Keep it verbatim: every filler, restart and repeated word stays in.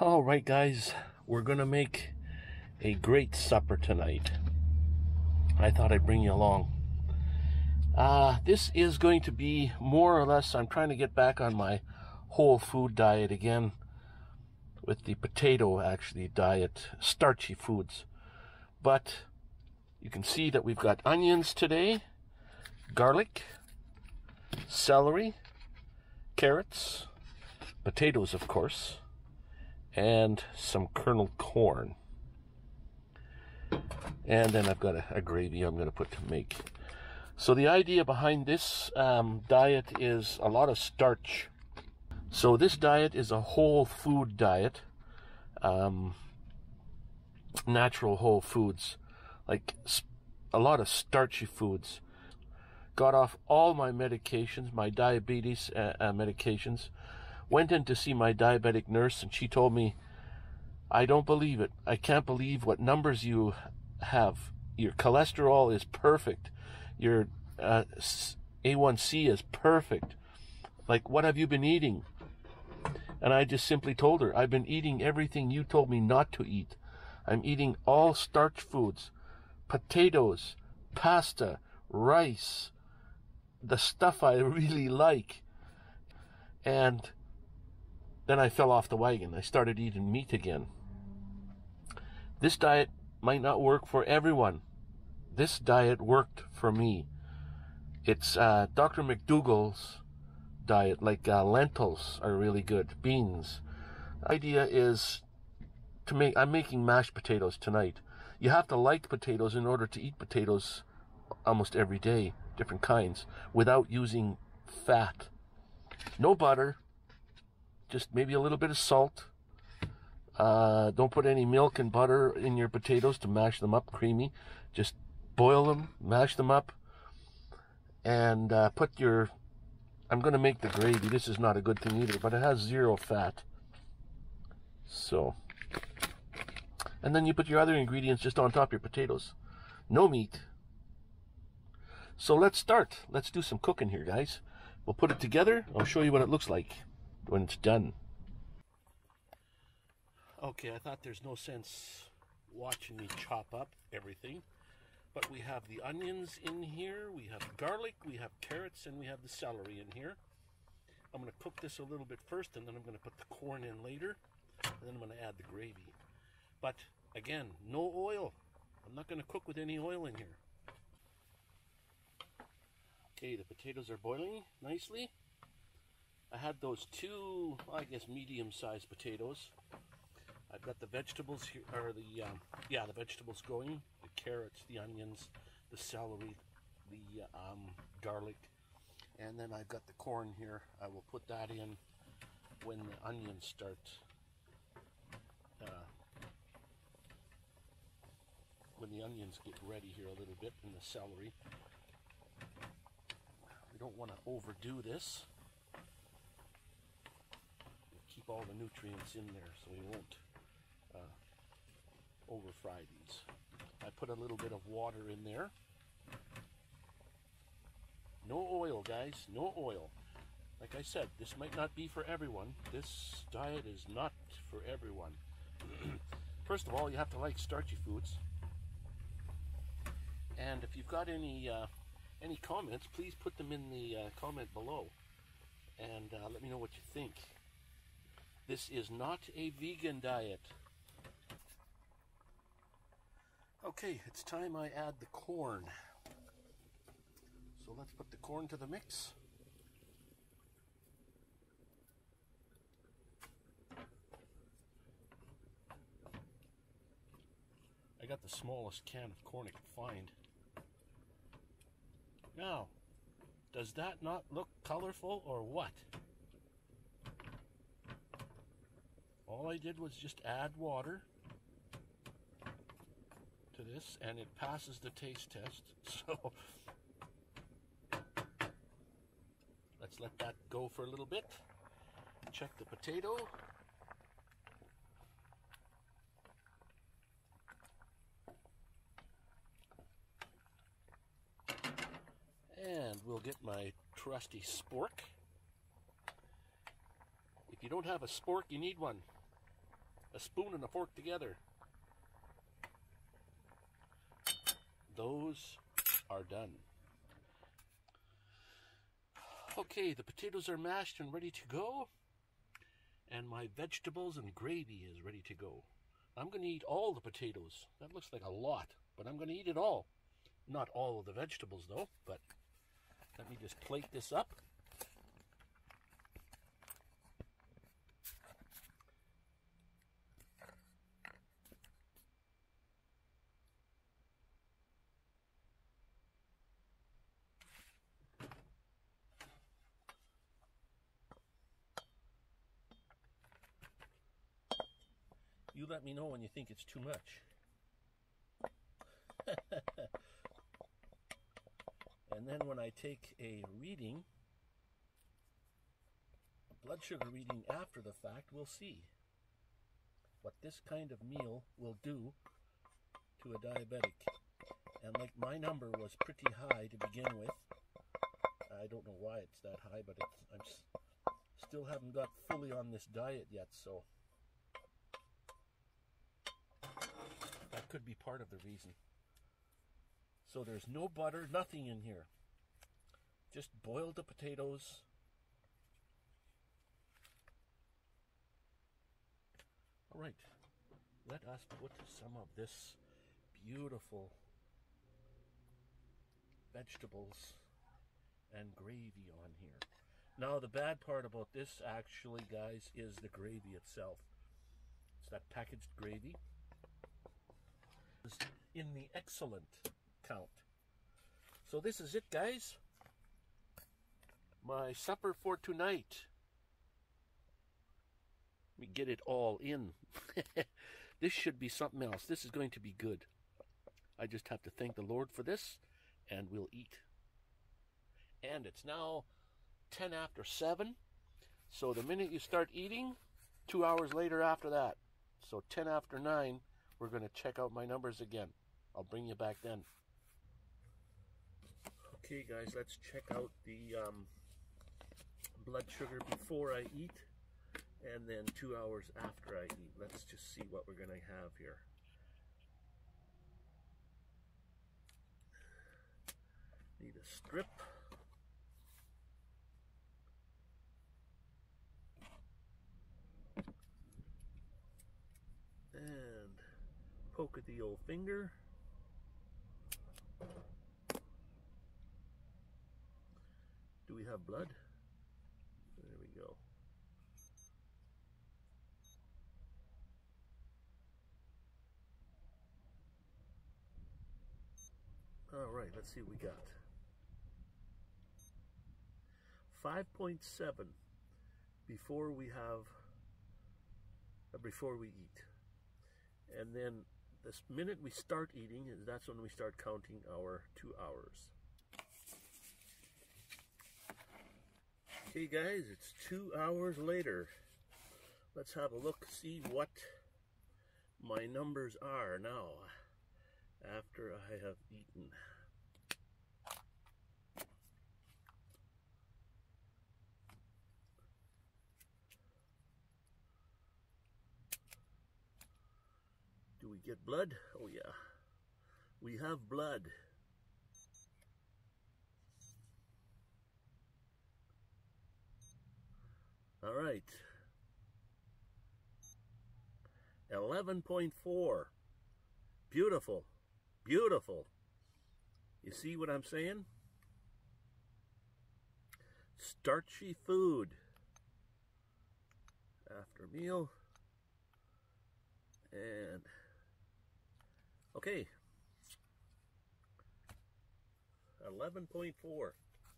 All right, guys, we're gonna make a great supper tonight. I thought I'd bring you along. Uh, this is going to be more or less, I'm trying to get back on my whole food diet again with the potato, actually, diet, starchy foods. But you can see that we've got onions today, garlic, celery, carrots, potatoes, of course, and some kernel corn. And then I've got a, a gravy I'm going to put to make. So the idea behind this um, diet is a lot of starch. So this diet is a whole food diet, um, natural whole foods, like a lot of starchy foods. Got off all my medications, my diabetes uh, uh, medications. Went in to see my diabetic nurse, and she told me, I don't believe it. I can't believe what numbers you have. Your cholesterol is perfect. Your uh, A one C is perfect. Like, what have you been eating? And I just simply told her, I've been eating everything you told me not to eat. I'm eating all starch foods, potatoes, pasta, rice, the stuff I really like. And then I fell off the wagon. I started eating meat again. This diet might not work for everyone. This diet worked for me. It's uh, Doctor McDougall's diet, like uh, lentils are really good, beans. Idea is to make, I'm making mashed potatoes tonight. You have to like potatoes in order to eat potatoes almost every day, different kinds, without using fat. No butter. Just maybe a little bit of salt. Uh, don't put any milk and butter in your potatoes to mash them up creamy. Just boil them, mash them up, and uh, put your... I'm going to make the gravy. This is not a good thing either, but it has zero fat. So, and then you put your other ingredients just on top of your potatoes. No meat. So let's start. Let's do some cooking here, guys. We'll put it together. I'll show you what it looks like when it's done. Okay, I thought there's no sense watching me chop up everything, but we have the onions in here, we have garlic, we have carrots, and we have the celery in here. I'm going to cook this a little bit first, and then I'm going to put the corn in later, and then I'm going to add the gravy. But again, no oil. I'm not going to cook with any oil in here. Okay, the potatoes are boiling nicely. I had those two, I guess, medium-sized potatoes. I've got the vegetables here, or the, um, yeah, the vegetables going. The carrots, the onions, the celery, the um, garlic. And then I've got the corn here. I will put that in when the onions start uh, when the onions get ready here a little bit, and the celery. We don't want to overdo this. All the nutrients in there, so we won't uh, over fry these. I put a little bit of water in there. No oil, guys, no oil. Like I said, this might not be for everyone. This diet is not for everyone. First of all, you have to like starchy foods. And if you've got any uh, any comments, please put them in the uh, comment below, and uh, let me know what you think. This is not a vegan diet. Okay, it's time I add the corn. So let's put the corn to the mix. I got the smallest can of corn I could find. Now, does that not look colorful or what? All I did was just add water to this, and it passes the taste test. So let's let that go for a little bit. Check the potato. And we'll get my trusty spork. If you don't have a spork, you need one. a spoon and a fork together. Those are done. Okay, the potatoes are mashed and ready to go. And my vegetables and gravy is ready to go. I'm going to eat all the potatoes. That looks like a lot, but I'm going to eat it all. Not all of the vegetables, though, but let me just plate this up. You let me know when you think it's too much. And then when I take a reading, a blood sugar reading after the fact, we'll see what this kind of meal will do to a diabetic. And like my number was pretty high to begin with. I don't know why it's that high, but it's, I'm s- still haven't got fully on this diet yet, so that could be part of the reason. So there's no butter, nothing in here. Just boiled the potatoes. All right, let us put some of this beautiful vegetables and gravy on here. Now the bad part about this actually, guys, is the gravy itself. It's that packaged gravy. Is in the excellent count. So this is it, guys. My supper for tonight. Let me get it all in. This should be something else. This is going to be good. I just have to thank the Lord for this, and we'll eat. And it's now ten after seven. So the minute you start eating, two hours later after that. So ten after nine, we're going to check out my numbers again. I'll bring you back then. Okay, guys, let's check out the um, blood sugar before I eat and then two hours after I eat. Let's just see what we're going to have here. Need a strip. And poke at the old finger. Do we have blood? There we go. All right, let's see what we got. five point seven before we have, uh, before we eat. And then this minute we start eating, is that's when we start counting our two hours. Okay, guys, it's two hours later. Let's have a look, see what my numbers are now after I have eaten. Do we get blood? Oh yeah, we have blood. All right, eleven point four, beautiful, beautiful. You see what I'm saying? Starchy food after meal. And okay, eleven point four.